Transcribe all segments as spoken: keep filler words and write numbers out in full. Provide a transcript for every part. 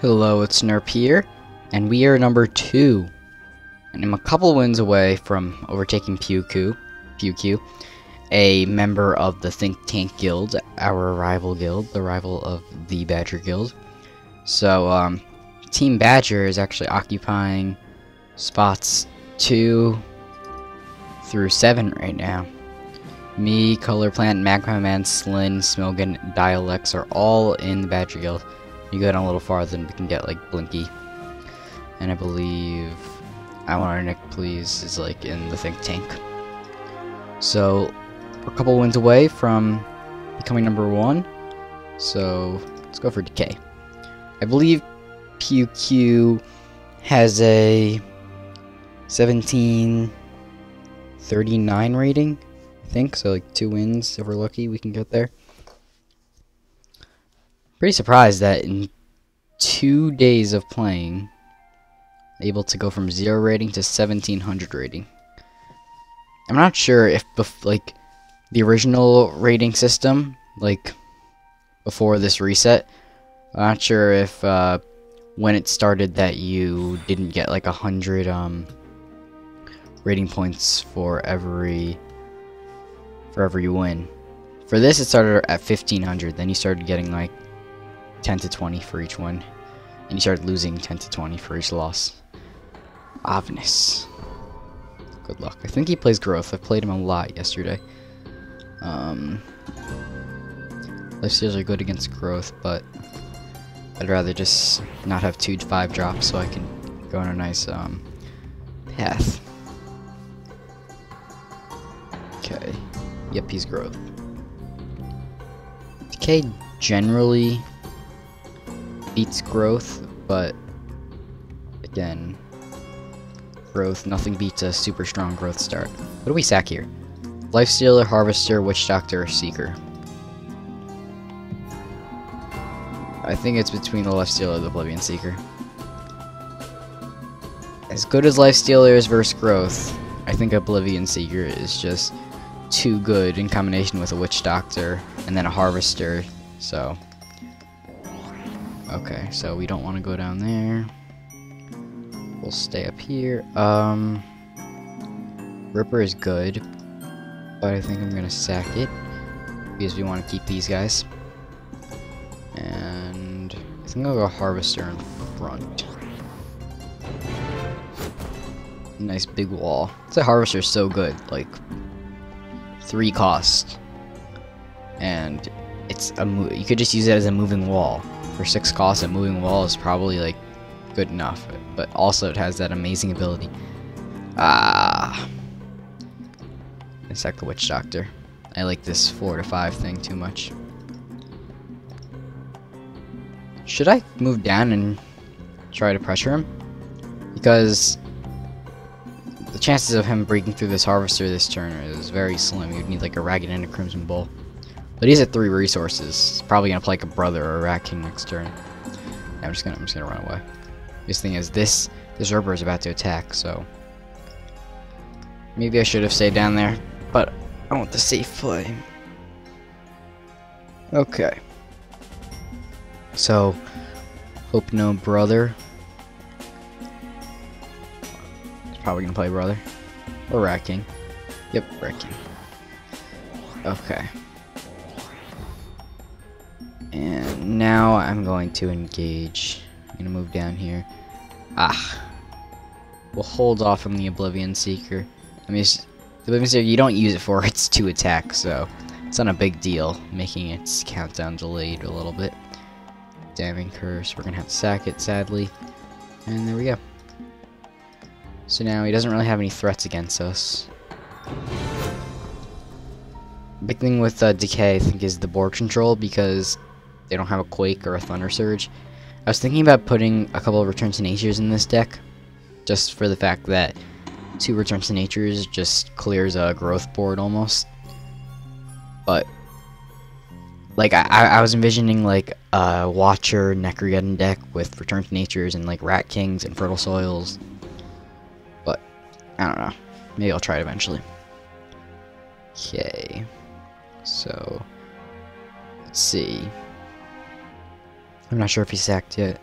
Hello, it's Nerp here, and we are number two, and I'm a couple wins away from overtaking PewQ, PewQ, a member of the Think Tank Guild, our rival guild, the rival of the Badger Guild. So, um, Team Badger is actually occupying spots two through seven right now. Me, Color Plant, Magma Man, Slynn, Smilgan, Dialects are all in the Badger Guild. You go down a little farther and we can get like Blinky. And I believe I Want Our Nick Please is like in the Think Tank. So we're a couple wins away from becoming number one. So let's go for Decay. I believe PewQ has a seventeen thirty-nine rating, I think, so like two wins if we're lucky we can get there. Pretty surprised that in two days of playing, able to go from zero rating to seventeen hundred rating. I'm not sure if bef like the original rating system, like before this reset, I'm not sure if uh, when it started that you didn't get like a hundred um, rating points for every for every win. For this, it started at fifteen hundred. Then you started getting like ten to twenty for each win, and you started losing ten to twenty for each loss. Ovinus. Good luck. I think he plays Growth. I played him a lot yesterday. Um, Life Stealers are good against Growth, but I'd rather just not have two five drops so I can go on a nice um, path. Okay. Yep, he's Growth. Decay generally beats Growth, but again, Growth, nothing beats a super strong Growth start. What do we sack here? Life Stealer, Harvester, Witch Doctor, Seeker. I think it's between the Life Stealer and the Oblivion Seeker. As good as Life Stealer is versus Growth, I think Oblivion Seeker is just too good in combination with a Witch Doctor and then a Harvester, so okay, so we don't want to go down there. We'll stay up here. Um, Ripper is good, but I think I'm gonna sack it because we want to keep these guys. And I think I'll go Harvester in front. Nice big wall. That Harvester is so good, like three cost, and it's a mo you could just use it as a moving wall. For six cost, a moving wall is probably like good enough, but also it has that amazing ability. Ah, I sack the Witch Doctor. I like this four to five thing too much. Should I move down and try to pressure him? Because the chances of him breaking through this Harvester this turn is very slim. You'd need like a Ragged and a Crimson Bull. But he's at three resources. He's probably gonna play like a Brother or a Rat King next turn. Yeah, I'm just gonna I'm just gonna run away. This thing is this this Ripper is about to attack, so maybe I should have stayed down there, but I want the safe play. Okay. So hope no Brother. He's probably gonna play Brother. Or Rat King. Yep, Rat King. Okay. And now I'm going to engage. I'm going to move down here. Ah. We'll hold off on the Oblivion Seeker. I mean, it's, the Oblivion Seeker, you don't use it for its two attack, so it's not a big deal making its countdown delayed a little bit. Damning Curse. We're going to have to sack it, sadly. And there we go. So now he doesn't really have any threats against us. Big thing with uh, Decay, I think, is the board control, because they don't have a Quake or a Thunder Surge. I was thinking about putting a couple of Return to Natures in this deck, just for the fact that two Return to Natures just clears a Growth board almost. But like I, I was envisioning like a Watcher Necroyudden deck with Return to Natures and like Rat Kings and Fertile Soils. But I don't know. Maybe I'll try it eventually. Okay. So, let's see. I'm not sure if he's sacked yet.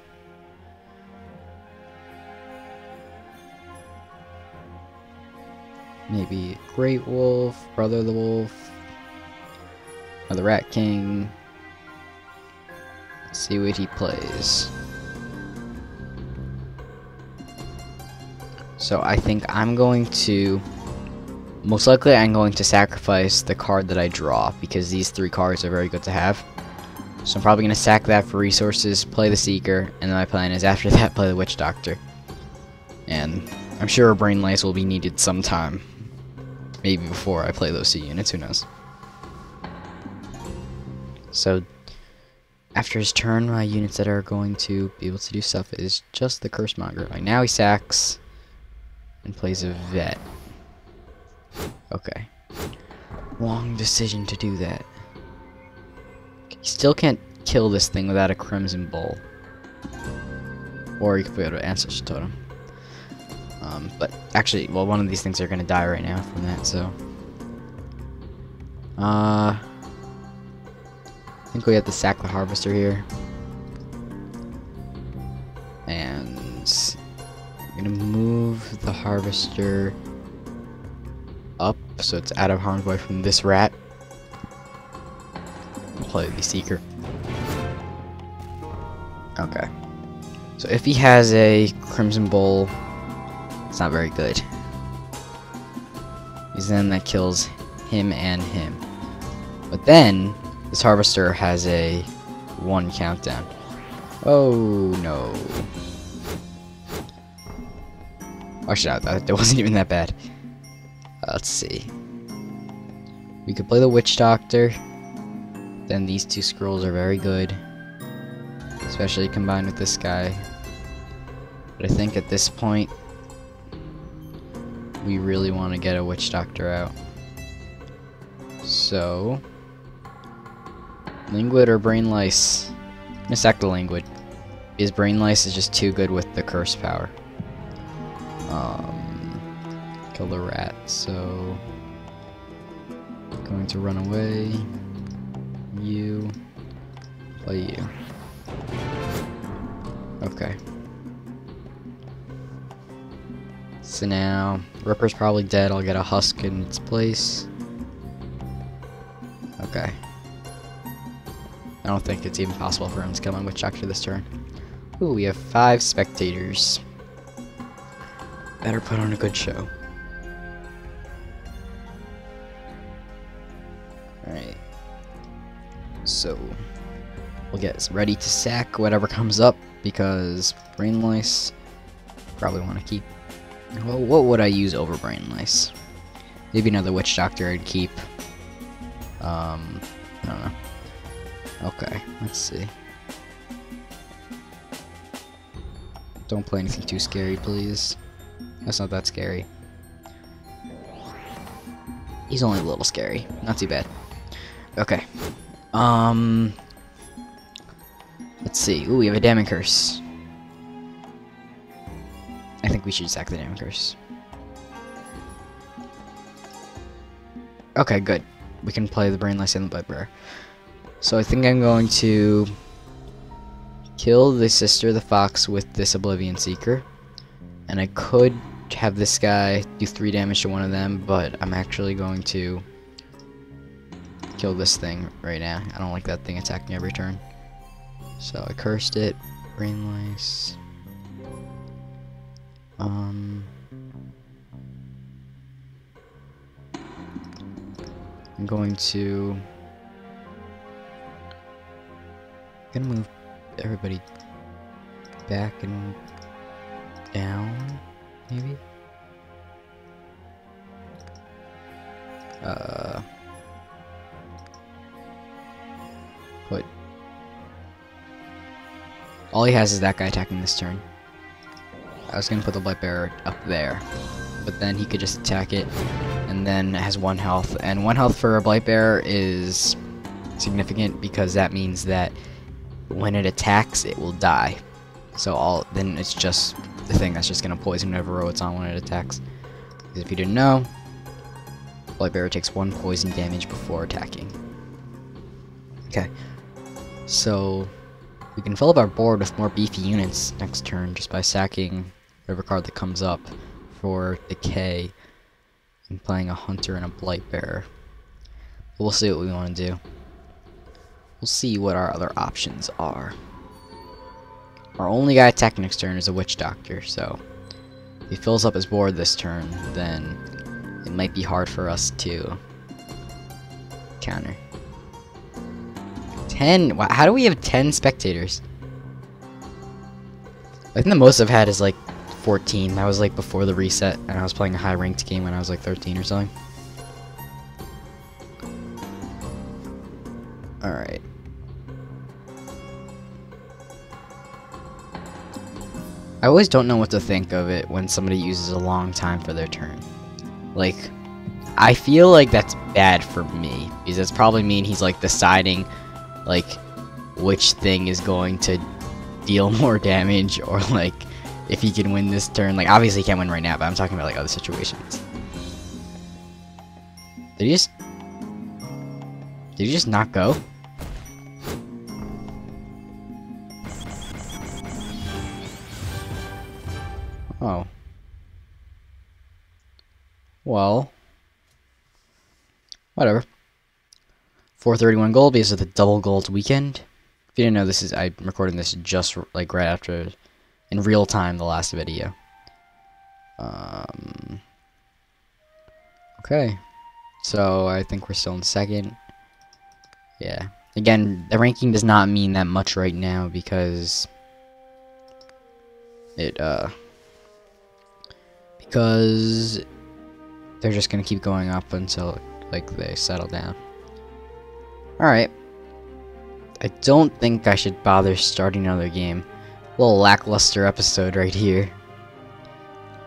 Maybe Great Wolf, Brother the Wolf, or the Rat King. Let's see what he plays. So I think I'm going to, most likely I'm going to sacrifice the card that I draw, because these three cards are very good to have. So I'm probably going to sack that for resources, play the Seeker, and then my plan is after that play the Witch Doctor. And I'm sure Brain Lice will be needed sometime. Maybe before I play those C units, who knows. So after his turn, my units that are going to be able to do stuff is just the Cursemonger. Right now he sacks and plays a Vet. Okay. Wrong decision to do that. You still can't kill this thing without a Crimson Bull. Or you could put out an Ancestor Totem. Um, but actually, well, one of these things are gonna die right now from that, so. Uh, I think we have to sack the Harvester here. And I'm gonna move the Harvester up so it's out of harm's way from this rat. Play the Seeker. Okay. So if he has a Crimson Bull, it's not very good. He's then that kills him and him. But then this Harvester has a one countdown. Oh no. Actually, no, that wasn't even that bad. Uh, let's see. We could play the Witch Doctor. Then these two scrolls are very good, especially combined with this guy. But I think at this point, we really want to get a Witch Doctor out. So, Linguid or Brain Lice? I'm gonna sack the Linguid, because Brain Lice is just too good with the curse power. Um, kill the rat. So, going to run away. You play you. Okay. So now Ripper's probably dead. I'll get a Husk in its place. Okay. I don't think it's even possible for him to kill my Witch Doctor this turn. Ooh, we have five spectators. Better put on a good show. Alright. So, we'll get ready to sack whatever comes up, because Brain Lice, probably want to keep. Well, what would I use over Brain Lice? Maybe another Witch Doctor I'd keep. Um, I don't know. Okay, let's see. Don't play anything too scary, please. That's not that scary. He's only a little scary. Not too bad. Okay. Um, let's see. Ooh, we have a Damning Curse. I think we should sack the Damning Curse. Okay, good. We can play the Brain Lice and the Bloodbearer. So I think I'm going to kill the Sister of the Fox with this Oblivion Seeker. And I could have this guy do three damage to one of them, but I'm actually going to kill this thing right now. I don't like that thing attacking every turn. So I cursed it. Brain Lice. Um, I'm going to I'm gonna move everybody back and down, maybe. Uh. But all he has is that guy attacking this turn. I was gonna put the Blightbearer up there, but then he could just attack it, and then it has one health. And one health for a Blightbearer is significant, because that means that when it attacks, it will die. So all then it's just the thing that's just gonna poison whatever row it's on when it attacks. If you didn't know, Blightbearer takes one poison damage before attacking. Okay, so we can fill up our board with more beefy units next turn just by sacking whatever card that comes up for decay and playing a hunter and a Blightbearer. But we'll see what we want to do. We'll see what our other options are. Our only guy attacking next turn is a Witch Doctor, so if he fills up his board this turn, then it might be hard for us to counter. ten? How do we have ten spectators? I think the most I've had is like fourteen. That was like before the reset, and I was playing a high ranked game when I was like thirteen or something. Alright. I always don't know what to think of it when somebody uses a long time for their turn. Like, I feel like that's bad for me, because that's probably mean he's like deciding like which thing is going to deal more damage, or like if he can win this turn. Like, obviously he can't win right now, but I'm talking about like other situations. Did he just Did he just not go? Oh. Well, whatever. four thirty-one gold because of the double gold weekend. If you didn't know, this is I'm recording this just like right after, in real time, the last video. Um. Okay, so I think we're still in second. Yeah. Again, the ranking does not mean that much right now because it uh because. They're just gonna keep going up until like they settle down. Alright. I don't think I should bother starting another game. A little lackluster episode right here.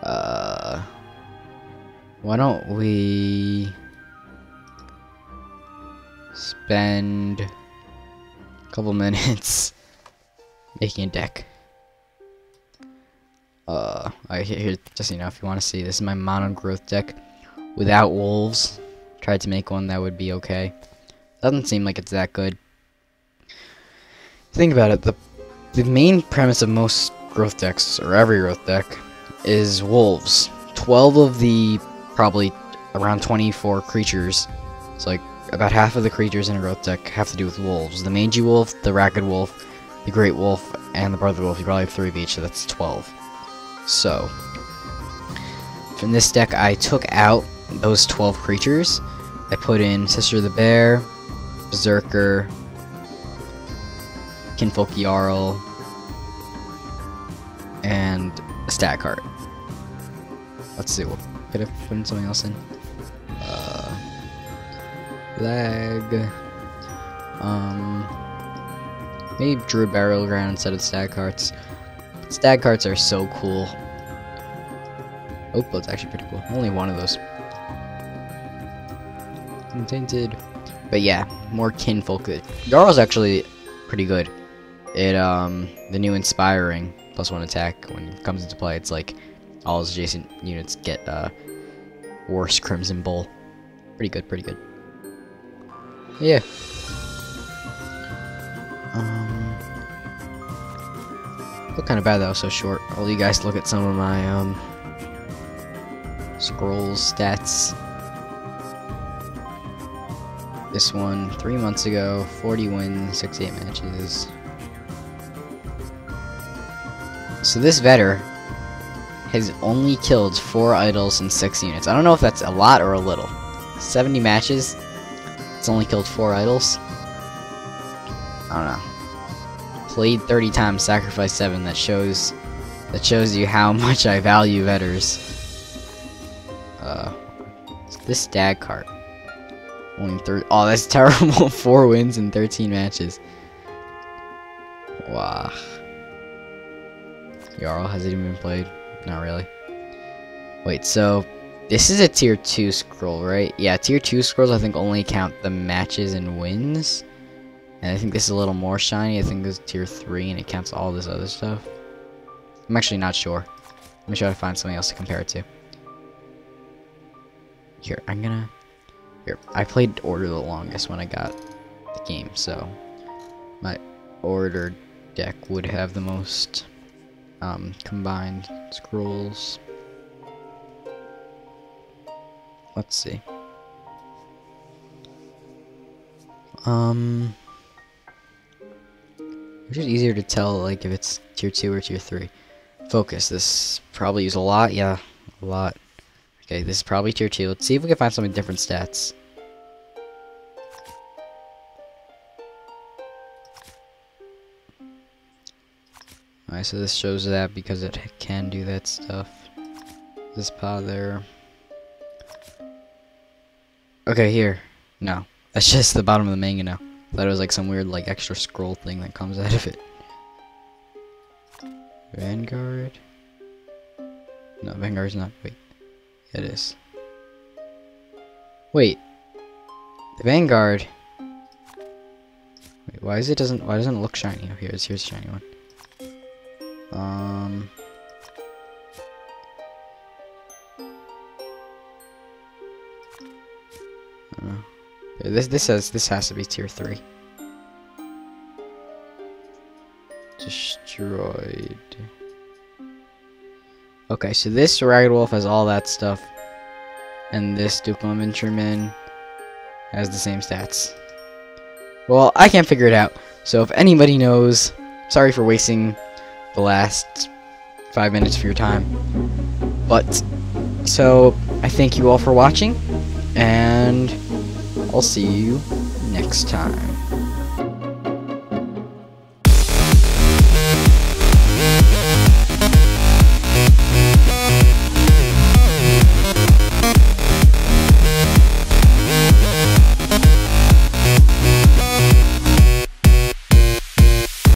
Uh why don't we spend a couple minutes making a deck? Uh I here just you know if you wanna see, this is my mono growth deck. Without wolves, tried to make one that would be okay. Doesn't seem like it's that good. Think about it, the the main premise of most growth decks, or every growth deck, is wolves. twelve of the probably around twenty-four creatures, it's like about half of the creatures in a growth deck have to do with wolves. The Mangy Wolf, the Ragged Wolf, the Great Wolf, and the Brother Wolf. You probably have three of each, so that's twelve. So, from this deck I took out those twelve creatures. I put in Sister of the Bear, Berserker, Kinfolk Jarl, and a Stag Cart. Let's see, we'll could I put in something else in? Uh, lag. Um, maybe drew a Barrel Ground instead of Stag Carts. Stag Carts are so cool. Oh, that's actually pretty cool. Only one of those. Untainted. But yeah, more kinfolk. Jarl's actually pretty good. It, um, the new Inspiring, plus one attack, when it comes into play, it's like all his adjacent units get, uh, worse Crimson Bull. Pretty good, pretty good. Yeah. Um, look kind of bad that I was so short. I'll let you guys look at some of my, um, scrolls stats. This one three months ago, forty wins, sixty-eight matches. So this Vetter has only killed four idols and six units. I don't know if that's a lot or a little. seventy matches, it's only killed four idols. I don't know. Played thirty times, sacrificed seven. That shows that shows you how much I value Vetters. Uh, this Stag Cart. Only third. Oh, that's terrible. Four wins in thirteen matches. Wow. Jarl hasn't even been played. Not really. Wait, so this is a tier two scroll, right? Yeah, tier two scrolls I think only count the matches and wins. And I think this is a little more shiny. I think this is tier three, and it counts all this other stuff. I'm actually not sure. Let me try to find something else to compare it to. Here, I'm gonna... Here, I played Order the longest when I got the game, so... My Order deck would have the most um, combined scrolls. Let's see. Um... It's just easier to tell, like, if it's tier two or tier three. Focus, this probably use a lot, yeah, a lot. Okay, this is probably tier two. Let's see if we can find some different stats. Alright, so this shows that because it can do that stuff. This pod there. Okay, here. No. That's just the bottom of the manga now. I thought it was like some weird, like, extra scroll thing that comes out of it. Vanguard? No, Vanguard's not. Wait. It is. Wait. The Vanguard. Wait, why is it doesn't why doesn't it look shiny? Oh, here's here's a shiny one. Um I don't know. This this says this has to be tier three. Destroyed. Okay, so this Ragged Wolf has all that stuff, and this Duke of Mentureman has the same stats. Well, I can't figure it out, so if anybody knows, sorry for wasting the last five minutes of your time. But, so, I thank you all for watching, and I'll see you next time.